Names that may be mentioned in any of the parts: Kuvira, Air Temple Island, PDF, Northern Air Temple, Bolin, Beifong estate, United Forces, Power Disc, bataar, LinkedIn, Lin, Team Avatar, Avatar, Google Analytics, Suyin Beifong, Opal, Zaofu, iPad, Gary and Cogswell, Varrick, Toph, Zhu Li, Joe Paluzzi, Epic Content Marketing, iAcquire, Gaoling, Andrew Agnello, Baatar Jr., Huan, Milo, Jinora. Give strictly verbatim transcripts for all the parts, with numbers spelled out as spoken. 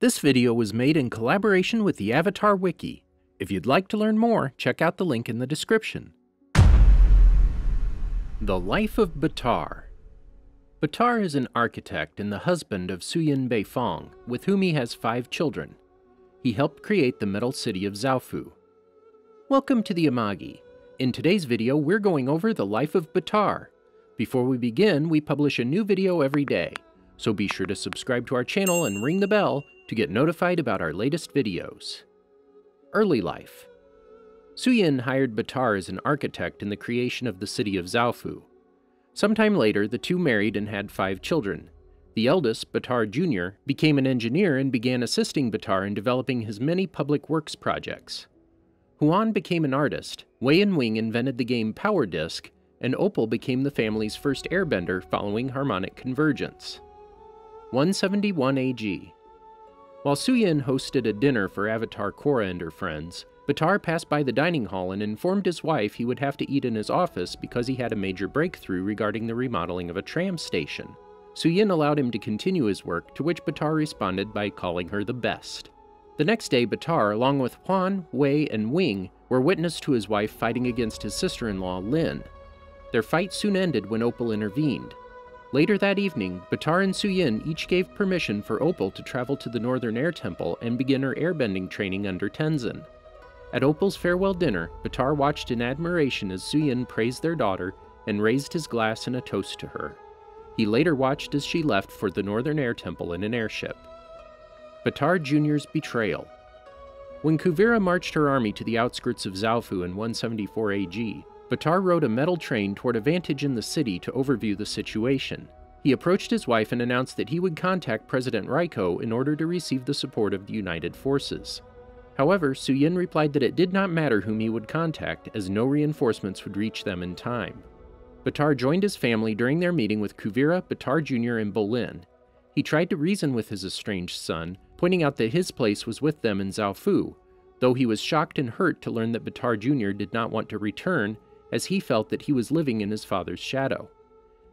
This video was made in collaboration with the Avatar Wiki. If you'd like to learn more, check out the link in the description. The Life of Baatar. Baatar is an architect and the husband of Suyin Beifong, with whom he has five children. He helped create the metal city of Zaofu. Welcome to the Amagi. In today's video, we're going over the life of Baatar. Before we begin, we publish a new video every day, so be sure to subscribe to our channel and ring the bell to get notified about our latest videos. Early life. Suyin hired Baatar as an architect in the creation of the city of Zaofu. Sometime later, the two married and had five children. The eldest, Baatar Junior, became an engineer and began assisting Baatar in developing his many public works projects. Huan became an artist, Wei and Wing invented the game Power Disc, and Opal became the family's first airbender following Harmonic Convergence. one seventy-one A G. While Suyin hosted a dinner for Avatar Korra and her friends, Baatar passed by the dining hall and informed his wife he would have to eat in his office because he had a major breakthrough regarding the remodeling of a tram station. Suyin allowed him to continue his work, to which Baatar responded by calling her the best. The next day, Baatar, along with Huan, Wei, and Wing, were witness to his wife fighting against his sister-in-law, Lin. Their fight soon ended when Opal intervened. Later that evening, Baatar and Suyin each gave permission for Opal to travel to the Northern Air Temple and begin her airbending training under Tenzin. At Opal's farewell dinner, Baatar watched in admiration as Suyin praised their daughter and raised his glass in a toast to her. He later watched as she left for the Northern Air Temple in an airship. Baatar Junior's betrayal. When Kuvira marched her army to the outskirts of Zaofu in one seventy-four A G, Baatar rode a metal train toward a vantage in the city to overview the situation. He approached his wife and announced that he would contact President Raiko in order to receive the support of the United Forces. However, Suyin replied that it did not matter whom he would contact, as no reinforcements would reach them in time. Baatar joined his family during their meeting with Kuvira, Baatar Junior, and Bolin. He tried to reason with his estranged son, pointing out that his place was with them in Zaofu, though he was shocked and hurt to learn that Baatar Junior did not want to return, as he felt that he was living in his father's shadow.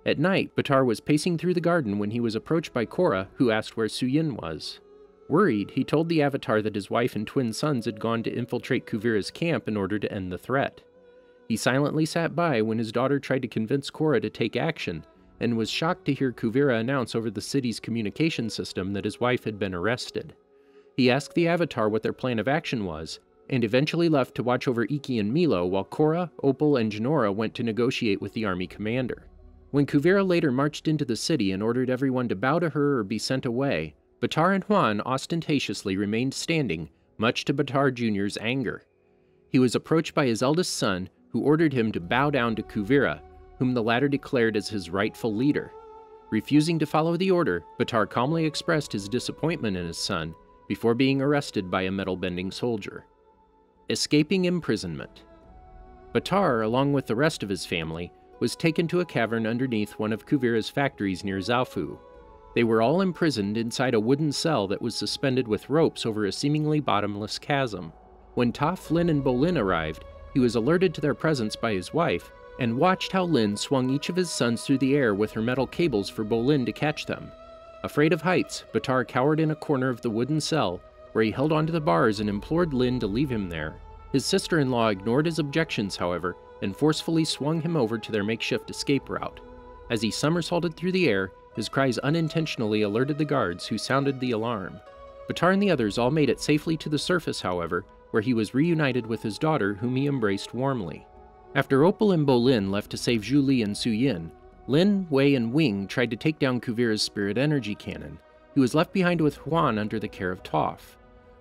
At night, Baatar was pacing through the garden when he was approached by Korra, who asked where Suyin was. Worried, he told the Avatar that his wife and twin sons had gone to infiltrate Kuvira's camp in order to end the threat. He silently sat by when his daughter tried to convince Korra to take action, and was shocked to hear Kuvira announce over the city's communication system that his wife had been arrested. He asked the Avatar what their plan of action was, and eventually left to watch over Ikki and Milo while Korra, Opal, and Jinora went to negotiate with the army commander. When Kuvira later marched into the city and ordered everyone to bow to her or be sent away, Baatar and Huan ostentatiously remained standing, much to Baatar Junior's anger. He was approached by his eldest son, who ordered him to bow down to Kuvira, whom the latter declared as his rightful leader. Refusing to follow the order, Baatar calmly expressed his disappointment in his son, before being arrested by a metal-bending soldier. Escaping imprisonment. Baatar, along with the rest of his family, was taken to a cavern underneath one of Kuvira's factories near Zaofu. They were all imprisoned inside a wooden cell that was suspended with ropes over a seemingly bottomless chasm. When Toph, Lin, and Bolin arrived, he was alerted to their presence by his wife, and watched how Lin swung each of his sons through the air with her metal cables for Bolin to catch them. Afraid of heights, Baatar cowered in a corner of the wooden cell, where he held onto the bars and implored Lin to leave him there. His sister-in-law ignored his objections, however, and forcefully swung him over to their makeshift escape route. As he somersaulted through the air, his cries unintentionally alerted the guards, who sounded the alarm. Baatar and the others all made it safely to the surface, however, where he was reunited with his daughter, whom he embraced warmly. After Opal and Bolin left to save Zhu Li and Suyin, Lin, Wei, and Wing tried to take down Kuvira's spirit energy cannon. He was left behind with Huan under the care of Toph.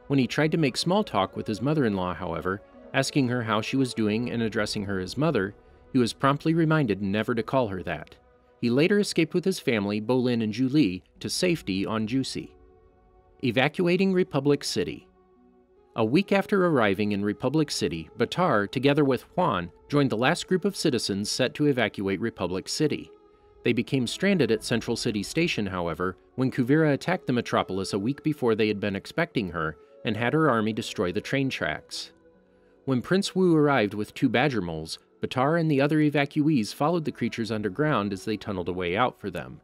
When he tried to make small talk with his mother-in-law, however, asking her how she was doing and addressing her as mother, he was promptly reminded never to call her that. He later escaped with his family, Bolin and Julie, to safety on Juicy. Evacuating Republic City. A week after arriving in Republic City, Baatar, together with Huan, joined the last group of citizens set to evacuate Republic City. They became stranded at Central City Station, however, when Kuvira attacked the metropolis a week before they had been expecting her, and had her army destroy the train tracks. When Prince Wu arrived with two Badgermoles, Baatar and the other evacuees followed the creatures underground as they tunneled a way out for them.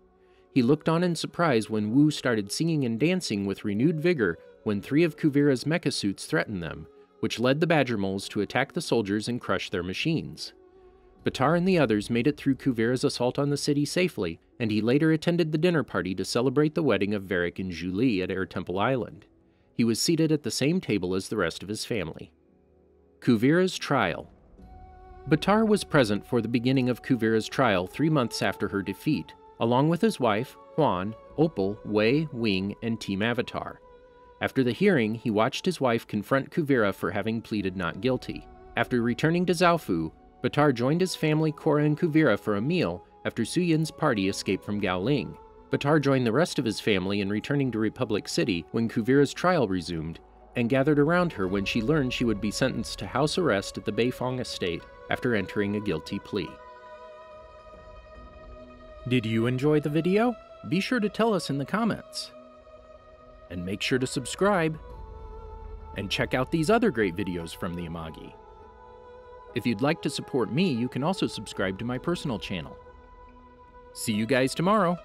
He looked on in surprise when Wu started singing and dancing with renewed vigor when three of Kuvira's mecha suits threatened them, which led the Badgermoles to attack the soldiers and crush their machines. Baatar and the others made it through Kuvira's assault on the city safely, and he later attended the dinner party to celebrate the wedding of Varrick and Julie at Air Temple Island. He was seated at the same table as the rest of his family. Kuvira's trial. Baatar was present for the beginning of Kuvira's trial three months after her defeat, along with his wife, Huan, Opal, Wei, Wing, and Team Avatar. After the hearing, he watched his wife confront Kuvira for having pleaded not guilty. After returning to Zaofu, Baatar joined his family Korra and Kuvira for a meal after Suyin's party escaped from Gaoling. Baatar joined the rest of his family in returning to Republic City when Kuvira's trial resumed, and gathered around her when she learned she would be sentenced to house arrest at the Beifong estate after entering a guilty plea. Did you enjoy the video? Be sure to tell us in the comments. And make sure to subscribe. And check out these other great videos from the Imagi. If you'd like to support me, you can also subscribe to my personal channel. See you guys tomorrow!